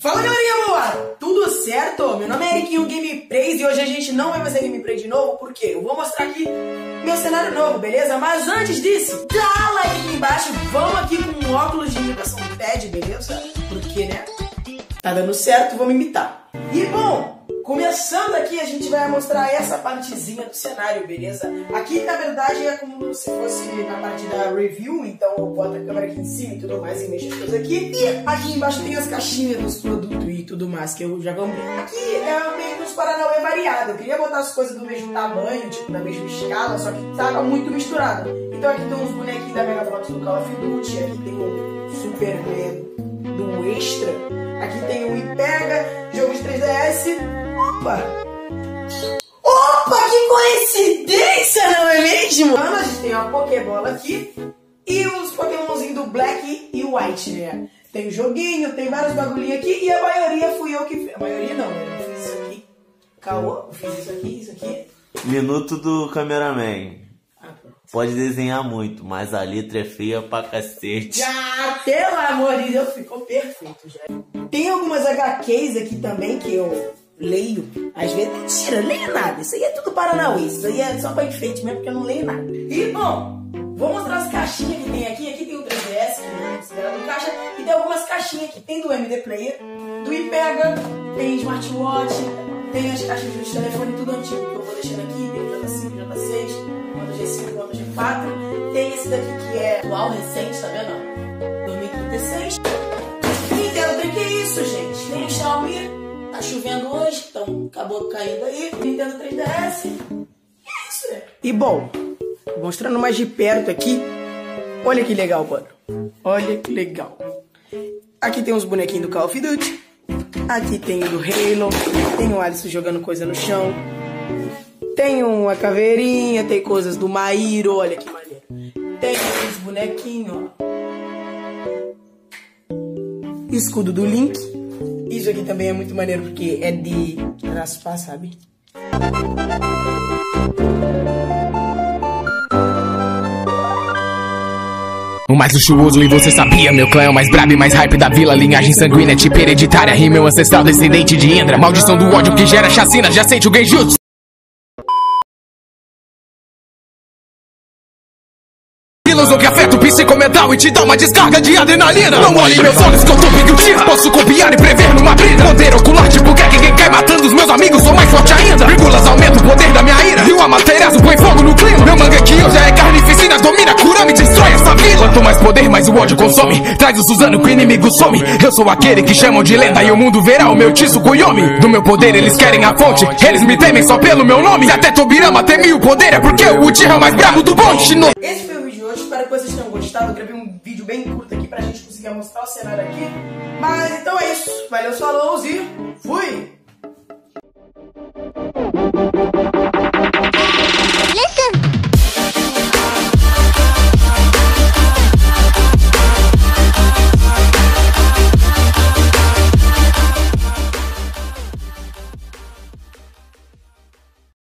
Fala galerinha boa! Tudo certo? Meu nome é Ericinho Game Praise e hoje a gente não vai fazer Game Praise de novo, porque eu vou mostrar aqui meu cenário novo, beleza? Mas antes disso, dá like aqui embaixo, vamos aqui com um óculos de imitação pad, beleza? Porque, né? Tá dando certo, vamos imitar. E bom, começando aqui a gente vai mostrar essa partezinha do cenário, beleza? Aqui na verdade é como se fosse na parte da review, então eu boto a câmera aqui em cima e tudo mais e mexo as coisas aqui. E aqui embaixo tem as caixinhas dos produtos e tudo mais que eu já vou ver. Aqui é meio que os paranauê variado, eu queria botar as coisas do mesmo tamanho, tipo da mesma escala, só que tava muito misturado. Então aqui tem uns bonequinhos da Mega Bloks do Call of Duty, aqui tem o Superman do Extra, aqui tem o Ipega, jogo de 3DS. Opa, que coincidência, não é mesmo? Mano, a gente tem uma Pokébola aqui e os Pokémonzinhos do Black e White, né? Tem o joguinho, tem vários bagulhinhos aqui e a maioria fui eu que fiz. A maioria não, eu fiz isso aqui. Caô, eu fiz isso aqui. Minuto do Cameraman. Pode desenhar muito, mas a letra é feia pra cacete. Ah, pelo amor de Deus, ficou perfeito já. Tem algumas HQs aqui também que eu leio. Às vezes, mentira, leio nada. Isso aí é tudo paranauê. Isso aí é só pra enfeite mesmo, porque eu não leio nada. E, bom, vou mostrar as caixinhas que tem aqui. Aqui tem o 3DS, que é considerado caixa. E tem algumas caixinhas aqui. Tem do MD Player, do Ipega, tem Smartwatch, tem as caixas dos telefones, tudo antigo que eu vou deixando aqui. Tem o J5, J6. J5, J4, tem esse daqui que é atual, recente, tá vendo? 2036. Nintendo, tem que é isso, gente. Tem o Xiaomi, tá chovendo hoje, então acabou caindo aí. Nintendo 3DS. É isso, né? E bom, mostrando mais de perto aqui, olha que legal, mano. Olha que legal. Aqui tem uns bonequinhos do Call of Duty. Aqui tem o do Halo. Tem o Alisson jogando coisa no chão. Tem uma caveirinha, tem coisas do Maíro, olha que maneiro. Tem os bonequinhos, ó. Escudo do Link. Isso aqui também é muito maneiro, porque é de raspar, sabe? O mais luxuoso e você sabia, meu clã é o mais brabo e mais hype da vila. Linhagem sanguínea, tipo hereditária, rímel ancestral, descendente de Indra. Maldição do ódio que gera chacina, já sente o genjutsu. Que afeta o psicomental e te dá uma descarga de adrenalina. Não olhe meus olhos que eu tô big tira. Posso copiar e prever numa brida. Poder ocular tipo Kekkei Genkai, matando os meus amigos, sou mais forte ainda. Vírgulas aumenta o poder da minha ira. E o Amaterazo põe fogo no clima. Meu manga que hoje é carnificina, domina, Kurami, destrói essa vila. Quanto mais poder, mais o ódio consome. Traz o Suzano que o inimigo some. Eu sou aquele que chamam de lenda e o mundo verá o meu Tissu Goyomi. Do meu poder eles querem a fonte, eles me temem só pelo meu nome. Se até Tobirama teme o poder é porque o Uchiha é o mais brabo do bonde. Espero que vocês tenham gostado, eu gravei um vídeo bem curto aqui pra gente conseguir mostrar o cenário aqui. Mas então é isso, valeu, falou e fui!